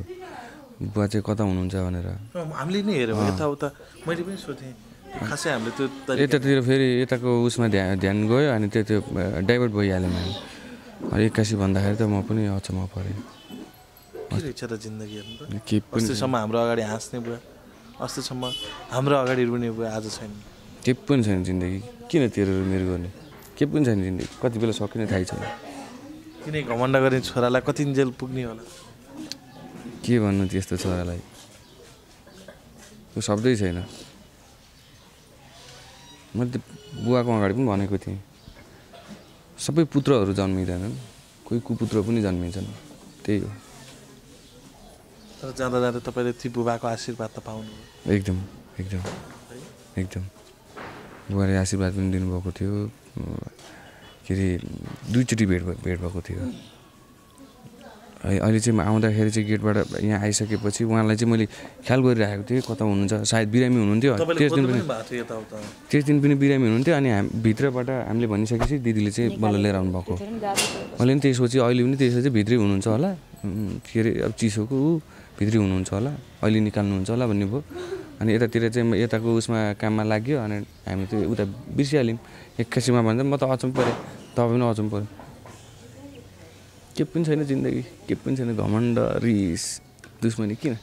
बुवा चाहिँ कता हुनुहुन्छ भनेर। हामीले नै हेऱ्यौँ यताउता, मैले पनि सोचेँ खासै हामीले त्यो यतातिर फेरि यताको उसमा ध्यान गयो अनि त्यो डाइभर्ट भइहाल्यो मैले। अनि 81 भन्दाखेरि त म पनि अचम्म परेँ, के छ त जिन्दगी हेर्नु त। अस्तिसम्म हाम्रो अगाडि हाँस्ने बुवा, अस्तिसम्म हाम्रो अगाडि रुने बुवा आज छैन, के पनि छैन जिन्दगी, किन तेरो मेरो गर्ने के पनि छैन जिन्दगी, कति बेला सकिने थाहै छैन। किनै घमण्ड गर्ने छोरालाई कतिन्जेल पुग्ने होला, के भन्नु त्यस्तो छोरालाई, त्यो शब्दै छैन। मैले बुवाको अगाडि पनि भनेको थिएँ सबै पुत्रहरू जन्मिँदैनन् कोही कुपुत्र पनि जन्मिन्छन् त्यही हो तर जाँदा जाँदा तपाईले ती बुवाको आशीर्वाद त पाउनु एकदम एकदम एकदम बुवाले आशीर्वाद पनि दिनुभएको थियो के रे दुईचोटी भेट भएको थियो अहिले चाहिँ म आउँदाखेरि चाहिँ गेटबाट यहाँ आइसकेपछि उहाँलाई चाहिँ मैले ख्याल गरिरहेको थिएँ कता हुनुहुन्छ सायद बिरामी हुनुहुन्थ्यो त्यस दिन पनि बिरामी हुनुहुन्थ्यो अनि भित्रबाट हामीले भनिसकेपछि दिदीले चाहिँ बल्ल लिएर आउनु भएको मैले पनि त्यही सोचेँ अहिले पनि त्यही सोचेँ भित्रै हुनुहुन्छ होला के अरे अब चिसोको भित्री हुनुहुन्छ होला अहिले निकाल्नुहुन्छ होला भन्ने भयो अनि यतातिर चाहिँ यताको उसमा काममा लाग्यो अनि हामी त्यो उता बिर्सिहाल्यौँ एकैछिनमा भन्दा म त अचम्म परेँ तपाईँ पनि अचम्म परेँ के पनि छैन जिन्दगी के पनि छैन घमण्ड रिस दुश्मनी किन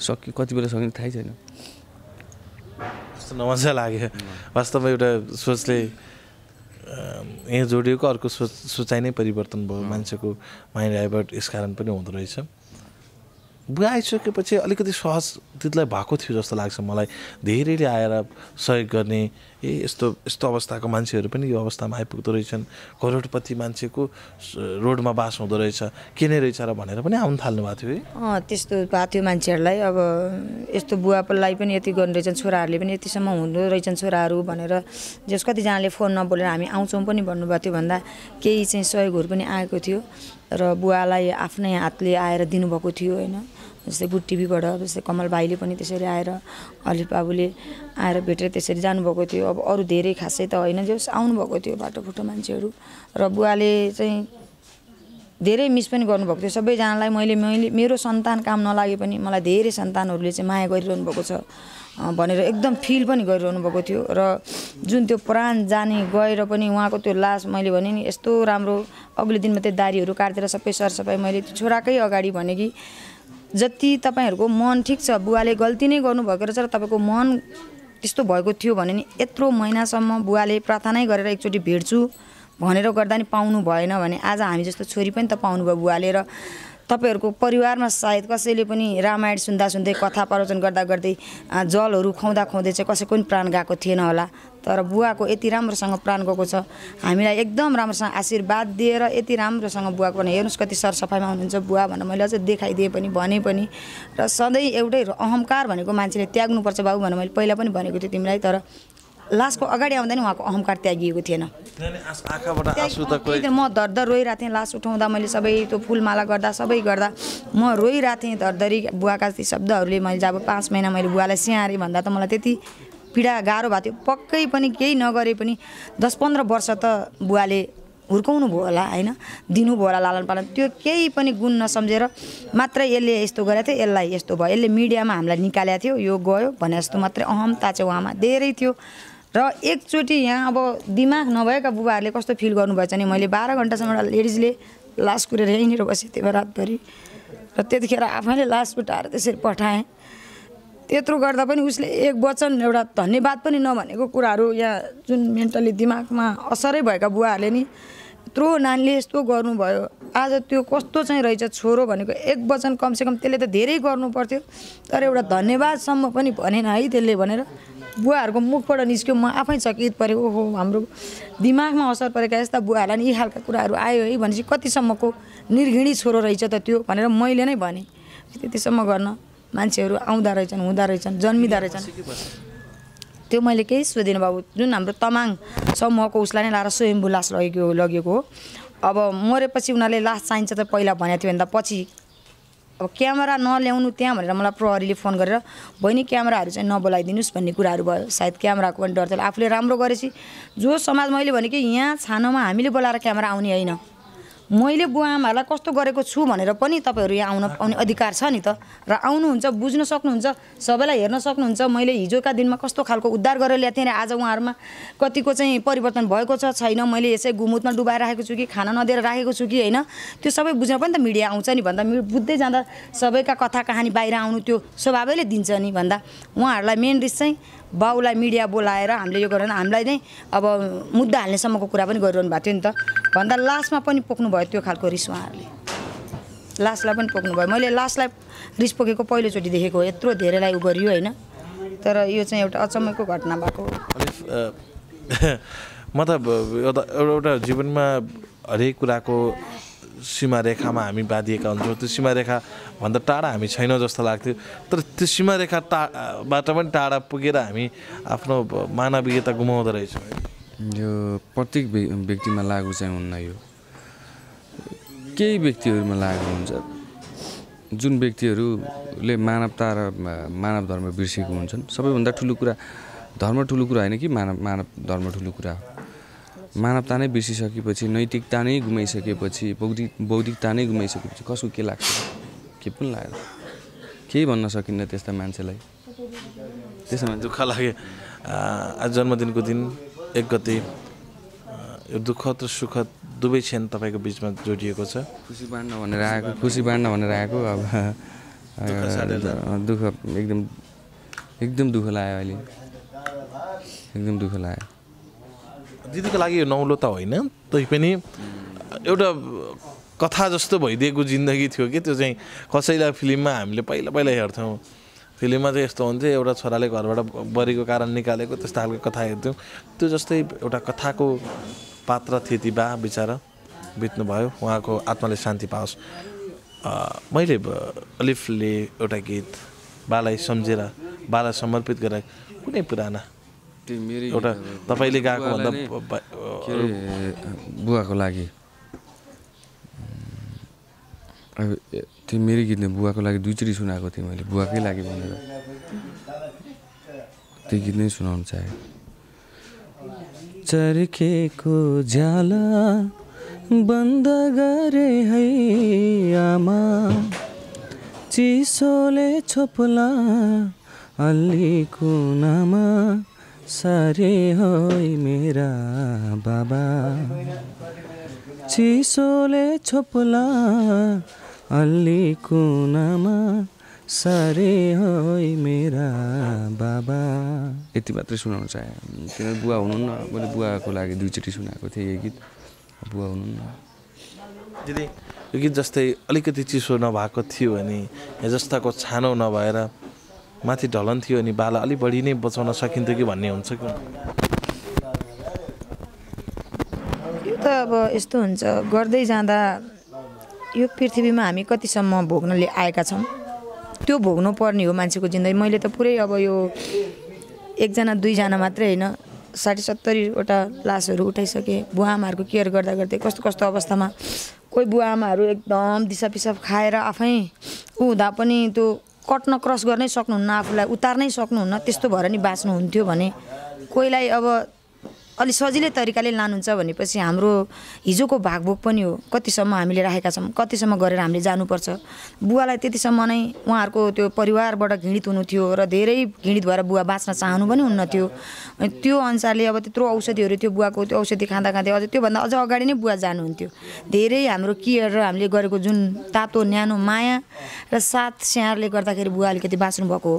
सक्यो कति बेला सकिन्छ थाहै छैन नमजा लाग्यो वास्तवमा एउटा सोचले यहाँ जोडिएको अर्को सोचाइ नै परिवर्तन भयो मान्छेको माइन्ड डाइभर्ट यसकारण पनि हुँदो रहेछ बुवा आइसकेपछि अलिकति सहजलाई भएको थियो जस्तो लाग्छ मलाई धेरैले आएर सहयोग गर्ने ए यस्तो यस्तो अवस्थाको मान्छेहरू पनि यो अवस्थामा आइपुग्दो रहेछन् करोडपति मान्छेको रोडमा बास हुँदो रहेछ के नै रहेछ र भनेर पनि आउन थाल्नु भएको थियो है त्यस्तो भएको थियो मान्छेहरूलाई अब यस्तो बुवालाई पनि यति गर्नु रहेछन् छोराहरूले पनि यतिसम्म हुँदो रहेछन् छोराहरू भनेर जस कतिजनाले फोन नबोलेर हामी आउँछौँ पनि भन्नुभएको थियो भन्दा केही चाहिँ सहयोगहरू पनि आएको थियो र बुवालाई आफ्नै हातले आएर दिनुभएको थियो हैन जस्तै गुड टिभीबाट जस्तै कमल भाइले पनि त्यसरी आएर अलिफ बाबुले आएर भेटेर त्यसरी जानुभएको थियो अब अरू धेरै खासै त हैन जस आउनुभएको थियो बाटोफुटो मान्छेहरू र बुवाले चाहिँ धेरै मिस पनि गर्नुभएको थियो सबैजनालाई मैले मेरो सन्तान काम नलागे पनि मलाई धेरै सन्तानहरूले चाहिँ माया गरिरहनु भएको छ भनेर एकदम फिल पनि गरिरहनु भएको थियो र जुन त्यो प्राण जाने गएर पनि उहाँको त्यो लास मैले भने नि यस्तो राम्रो अघिल्लो दिनमा त्यो दारीहरू काटेर सबै सरसफाइ मैले छोराकै अगाडि भने कि जति तपाईँहरूको मन ठिक छ बुवाले गल्ती नै गर्नुभएको रहेछ र तपाईँको मन त्यस्तो भएको थियो भने नि यत्रो महिनासम्म बुवाले प्रार्थनै गरेर एकचोटि भेट्छु भनेर गर्दा नि पाउनु भएन भने आज हामी जस्तो छोरी पनि त पाउनुभयो बुवाले र तपाईहरुको परिवारमा सायद कसैले पनि रामायण सुन्दा सुन्दै कथा प्रवचन गर्दा गर्दै जलहरु खुवाउँदा खुवाउँदै चाहिँ कसैको पनि प्राण गएको थिएन होला तर बुवाको यति राम्रोसँग प्राण गएको छ हामीलाई एकदम राम्रोसँग आशीर्वाद दिएर यति राम्रोसँग बुवाको भने हेर्नुस् कति सरसफाइमा हुनुहुन्छ बुवा भनेर मैले अझ देखाइदिए पनि भने पनि र सधैँ एउटै अहंकार भनेको मान्छेले त्याग्नुपर्छ बाबु भनेर मैले पहिला पनि भनेको थिएँ तिमीलाई तर लास्टको अगाडि आउँदा नि उहाँको अहंकार त्यागिएको थिएन म धरधर रोइरहेको थिएँ लास उठाउँदा मैले सबै त्यो फुलमाला गर्दा सबै गर्दा म रोइरहेको थिएँ धरधरी बुवाका ती शब्दहरूले मैले जब 5 महिना मैले बुवालाई स्याहारेँ भन्दा त मलाई त्यति पीडा गाह्रो भएको थियो पक्कै पनि केही नगरे पनि 10-15 वर्ष त बुवाले हुर्काउनु भयो होला हैन दिनुभयो होला लालन पालन त्यो केही पनि गुण नसम्झेर मात्र यसले यस्तो गरेको थियो यसलाई यस्तो भयो यसले मिडियामा हामीलाई निकालेको थियो यो गयो भने जस्तो मात्रै अहमता चाहिँ उहाँमा धेरै थियो र एकचोटि यहाँ अब दिमाग नभएका बुबाहरूले कस्तो फिल गर्नुभएछ नि मैले 12 घण्टासम्म एउटा लेडिजले लास कुरेर यहीँनिर बसेँ त्यही रातभरि र त्यतिखेर आफैले लास उठाएर त्यसरी पठाएँ त्यत्रो गर्दा पनि उसले एक वचन एउटा धन्यवाद पनि नभनेको कुराहरू यहाँ जुन मेन्टली दिमागमा असरै भएका बुवाहरूले नि यत्रो नानीले यस्तो गर्नुभयो आज त्यो कस्तो चाहिँ रहेछ छोरो भनेको एक वचन कमसेकम त्यसले त धेरै गर्नुपर्थ्यो तर एउटा धन्यवादसम्म पनि भनेन है त्यसले भनेर बुवाहरूको मुखबाट निस्क्यो म आफै चकित परेँ ओहो हाम्रो दिमागमा असर परेका यस्ता बुवाहरूलाई नि यी खालका कुराहरू आयो है भनेपछि कतिसम्मको निर्घिणी छोरो रहेछ त त्यो भनेर मैले नै भनेँ त्यतिसम्म गर्न मान्छेहरू आउँदा रहेछन् हुँदा रहेछन् जन्मिँदा रहेछन् त्यो मैले केही सोधिनँ बाबु जुन हाम्रो तमाङ समूहको उसलाई नै लाएर स्वयम्भू लास लगेको हो अब मरेपछि उनीहरूले लास चाहिन्छ त पहिला भनेको थियो भन्दा पछि अब क्यामेरा नल्याउनु त्यहाँ भनेर मलाई प्रहरीले फोन गरेर बहिनी क्यामेराहरू चाहिँ नबोलाइदिनुस् भन्ने कुराहरू भयो सायद क्यामेराको पनि डर थियो आफूले राम्रो गरेपछि जो समाज मैले भने कि यहाँ छानोमा हामीले बोलाएर क्यामेरा आउने होइन मैले बुवा आमाहरूलाई कस्तो गरेको छु भनेर पनि तपाईँहरू यहाँ आउन पाउने अधिकार छ नि त र आउनुहुन्छ बुझ्न सक्नुहुन्छ सबैलाई हेर्न सक्नुहुन्छ मैले हिजोका दिनमा कस्तो खालको उद्धार गरेर ल्याएको थिएँ आज उहाँहरूमा कतिको चाहिँ परिवर्तन भएको छैन मैले यसै गुमुतमा डुबाएर राखेको छु कि खाना नदिएर राखेको छु कि हैन त्यो सबै बुझ्न पनि त मिडिया आउँछ नि भन्दा बुझ्दै जाँदा सबैका कथा कहानी बाहिर आउनु त्यो स्वभावैले दिन्छ नि भन्दा उहाँहरूलाई मेन रिस चाहिँ बाउलाई मिडिया बोलाएर हामीले यो गरेन हामीलाई नै अब मुद्दा हाल्नेसम्मको कुरा पनि गरिरहनु भएको थियो नि त भन्दा लास्टमा पनि पोक्नु भयो त्यो खालको रिस उहाँहरूले लास्टलाई पनि पोक्नु भयो मैले लास्टलाई रिस पोकेको पहिलोचोटि देखेको यत्रो धेरैलाई उ गरियो होइन तर यो चाहिँ एउटा अचम्मको घटना भएको हो। म त एउटा जीवनमा हरेक कुराको सीमा रेखामा हामी बाँधिएका हुन्छौँ, त्यो सीमा रेखा भन्दा टाढा हामी छैनौँ जस्तो लाग्थ्यो, तर त्यो सीमा रेखा बाट पनि टाढा पुगेर हामी आफ्नो मानवीयता गुमाउँदो रहेछौँ। यो प्रत्येक व्यक्तिमा लागु चाहिँ हुन्न, यो केही व्यक्तिहरुमा लागु हुन्छ जुन व्यक्तिहरुले मानवता र मानव धर्म बिर्सेको हुन्छन्। सबैभन्दा ठूलो कुरा धर्म ठूलो कुरा हैन कि मानव धर्म ठूलो कुरा हो। मानवता नै बिर्सिसकेपछि, नैतिकता नै गुमाइसकेपछि, बौद्धिकता नै गुमाइसकेपछि कसको के लाग्छ? के पनि लाग्छ, केही भन्न सकिन्न त्यस्ता मान्छेलाई। त्यसमा दुःख लाग्यो। आज जन्मदिनको दिन 1 गते यो दुःख र सुख दुवै क्षण तपाईको बीचमा जोडिएको छ। खुसी बाँड्न भनेर आएको अब दुःख एकदम दुःख लाग्यो, अहिले एकदम दुःख लाग्यो। दिदीको लागि यो नौलो त होइन, तैपनि एउटा कथा जस्तो भइदिएको जिन्दगी थियो कि त्यो चाहिँ। कसैलाई फिल्ममा हामीले पहिला हेर्थ्यौँ, फिल्ममा चाहिँ यस्तो हुन्थ्यो एउटा छोराले घरबाट बरीको कारण निकालेको त्यस्तो खालको कथा हेर्थ्यौँ, त्यो जस्तै एउटा कथाको पात्र थिए ती बा बिचरा बित्नुभयो, उहाँको आत्माले शान्ति पाओस्। मैले अलिफले एउटा गीत बालाई सम्झेर बालाई समर्पित गरेँ, कुनै पुराना एउटा तपाईले गाएको भन्दा बुवाको लागि, त्यो मेरो गीतले बुवाको लागि 2 चोटि सुनाएको थिएँ मैले, बुवाकै लागि भनेर। त्यो गीत नै सुनाउन चाहे। चर्केको ज्याला बन्द गरे है आमा, चिसोले छोप्ला अल्लीको नामा, सारे होई मेरा बाबा, चिसोले छोप्ला अल्ली कुनामा, सारे होई मेरा बाबा। यति मात्रै सुनाउन चाहे, किनभने बुवा हुनुहुन्न। मैले बुवाको लागि 2 चोटि सुनाएको थिएँ यो गीत, बुवा हुनुहुन्न। दिदी यो गीत जस्तै अलिकति चिसो नभएको थियो भने, जस्ताको छानो नभएर माथि ढलन थियो अनि बाला अलि बढी नै बचाउन सकिन्थ्यो कि भन्ने हुन्छ कि? यो त अब यस्तो हुन्छ, गर्दै जाँदा यो पृथ्वीमा हामी कतिसम्म भोग्नले आएका छौँ त्यो भोग्नु पर्ने हो मान्छेको जिन्दगी। मैले त पुरै अब यो 1-2 जना मात्रै होइन, 60-70 वटा लासहरू उठाइसकेँ। बुवा आमाहरूको केयर गर्दा गर्दै कस्तो कस्तो अवस्थामा कोही बुवा आमाहरू एकदम दिसापिसाब खाएर आफै हुँदा पनि त्यो कट न क्रस गर्नै सक्नुहुन्न, आफूलाई उतार्नै सक्नुहुन्न, त्यस्तो भएर नि बाँच्नुहुन्थ्यो भने। कोहीलाई अब अलि सजिलै तरिकाले लानुहुन्छ भनेपछि हाम्रो हिजोको भागभोग पनि हो, कतिसम्म हामीले राखेका छौँ, कतिसम्म गरेर हामीले जानुपर्छ। बुवालाई त्यतिसम्म नै उहाँहरूको त्यो परिवारबाट घृणित हुनुहुन्थ्यो र धेरै घृणित भएर बुवा बाँच्न चाहनु पनि हुन्नथ्यो। अनि त्यो अनुसारले अब त्यत्रो औषधिहरू थियो, बुवाको त्यो औषधि खाँदा खाँदै अझ त्योभन्दा अझ अगाडि नै बुवा जानुहुन्थ्यो। धेरै हाम्रो केयर र हामीले गरेको जुन तातो न्यानो माया र साथ स्याहारले गर्दाखेरि बुवा अलिकति बाँच्नु भएको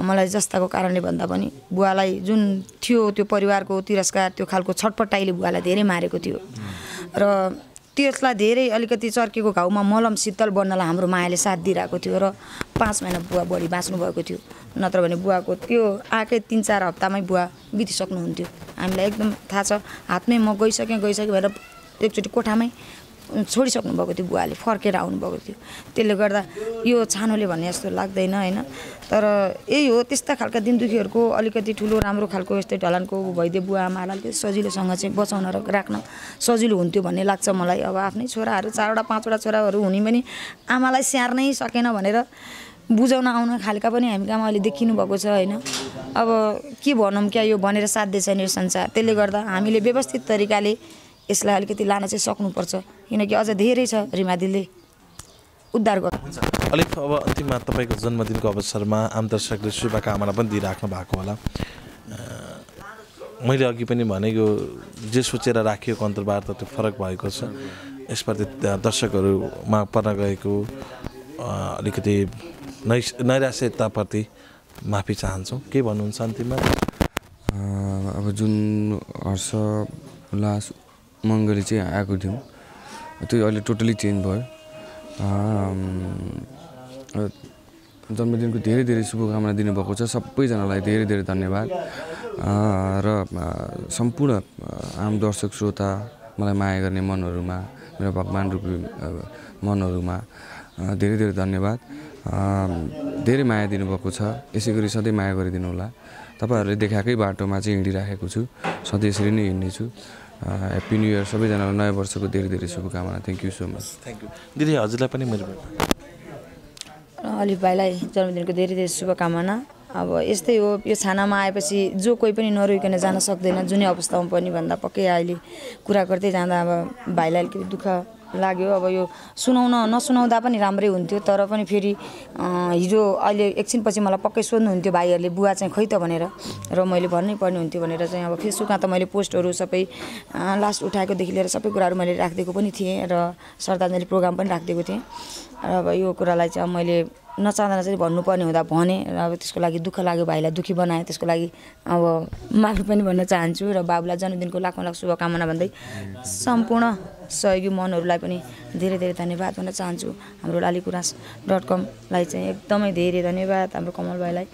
हो। मलाई जस्ताको कारणले भन्दा पनि बुवालाई जुन थियो त्यो परिवारको तिरस्कार, त्यो खालको छटपटाइले बुवालाई धेरै मारेको थियो र त्यसलाई धेरै अलिकति चर्केको घाउमा मलम शीतल बन्नलाई हाम्रो मायाले साथ दिइरहेको थियो र 5 महिना बुवा बढी बाँच्नु भएको थियो। नत्र भने बुवाको त्यो आएकै 3-4 हप्तामै बुवा बितिसक्नुहुन्थ्यो। हामीलाई एकदम थाहा छ, हातमै म गइसकेँ भनेर एकचोटि कोठामै छोडिसक्नु भएको थियो, बुवाले फर्केर आउनुभएको थियो। त्यसले गर्दा यो छानोले भने जस्तो लाग्दैन होइन, तर यही हो त्यस्ता खालका दिनदुखीहरूको अलिकति ठुलो राम्रो खालको यस्तै ढलानको भइदिए बुवा आमालाई सजिलोसँग चाहिँ बचाउन राख्न सजिलो हुन्थ्यो भन्ने लाग्छ मलाई। अब आफ्नै छोराहरू 4-5 वटा छोराहरू हुने पनि आमालाई स्याहार्नै सकेन भनेर बुझाउन आउन खालका पनि हामी गाउँमा अहिले देखिनु भएको छ होइन। अब के भनौँ क्या, यो भनेर साध्य छैन यो संसार। त्यसले गर्दा हामीले व्यवस्थित तरिकाले यसलाई अलिकति लान चाहिँ सक्नुपर्छ, किनकि अझ धेरै छ रिमादीले उद्धार गर्नु। अलिफ अब अन्तिममा तपाईँको जन्मदिनको अवसरमा आम दर्शकले शुभकामना पनि दिइराख्नु भएको होला। मैले अघि पनि भनेको जे सोचेर राखिएको अन्तर्वार्ता त्यो फरक भएको छ, यसप्रति दर्शकहरूमा पर्न गएको अलिकति नैराश्यताप्रति माफी चाहन्छौँ। के भन्नुहुन्छ अन्तिममा? अब जुन हर्ष उल्लास मङ्गली चाहिँ आएको थियौँ त्यो अहिले टोटली चेन्ज भयो। जन्मदिनको धेरै शुभकामना दिनुभएको छ सबैजनालाई धेरै धन्यवाद र सम्पूर्ण आम दर्शक श्रोता मलाई माया गर्ने मनहरुमा मेरो भगवान रुपी मनहरुमा धेरै धन्यवाद धेरै माया दिनुभएको छ यसैगरी सधैँ माया गरिदिनु होला तपाईहरुले देखाकै बाटोमा चाहिँ हिँडिराखेको छु सधैँ यसरी नै हिँड्नेछु ह्यापी न्यू इयर सबैजनालाई नयाँ वर्षको धेरै शुभकामना thank you so much thank you दिदी हजुरलाई पनि मेरो अलिफ भाइलाई जन्मदिनको धेरै शुभकामना अब यस्तै हो यो छानामा आएपछि जो कोही पनि नरोइकन जान सक्दैन जुनै अवस्थामा पनि भन्दा पक्कै अहिले कुरा गर्दै जाँदा अब भाइलाई अलिकति दुःख लाग्यो अब यो सुनाउन नसुनाउँदा पनि राम्रै हुन्थ्यो तर पनि फेरि हिजो अहिले एकछिनपछि मलाई पक्कै सोध्नुहुन्थ्यो भाइहरुले बुवा चाहिँ खै त भनेर र मैले भन्नै पर्ने हुन्थ्यो भनेर चाहिँ अब फेसबुकमा त मैले पोस्टहरु सबै लास्ट उठाएको देखि लिएर सबै कुराहरु मैले राखिदिएको पनि थिए र श्रद्धाञ्जली प्रोग्राम पनि राखिदिएको थिए र अब यो कुरालाई चाहिँ मैले नचाहँदा चाहिँ भन्नुपर्ने हुँदा भने र अब त्यसको लागि दुःख लाग्यो भाइलाई दुखी बनाए त्यसको लागि अब माफी पनि भन्न चाहन्छु र बाबुलाई जन्मदिनको लाखौं शुभकामना भन्दै सम्पूर्ण सहयोगी मनहरुलाई पनि धेरै धन्यवाद भन्न चाहन्छु हाम्रो laligurash.com लाई चाहिँ एकदमै धेरै धन्यवाद हाम्रो कमल भाइलाई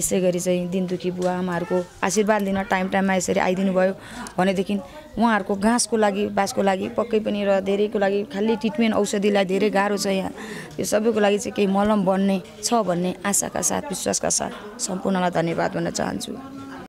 यसैगरी चाहिँ दिन दुखी बुवा आमाहरुको आशीर्वाद लिन टाइममा यसरी आइदिनु भयो भनेदेखि उहाँहरुको घाँसको लागि बासको लागि पक्कै पनि र धेरैको लागि खाली ट्रिटमेन्ट औषधिलाई धेरै गाह्रो छ यहाँ यो सबैको लागि चाहिँ केही मलम बन्ने छ भन्ने आशाका साथ विश्वासका साथ सम्पूर्णलाई धन्यवाद भन्न चाहन्छु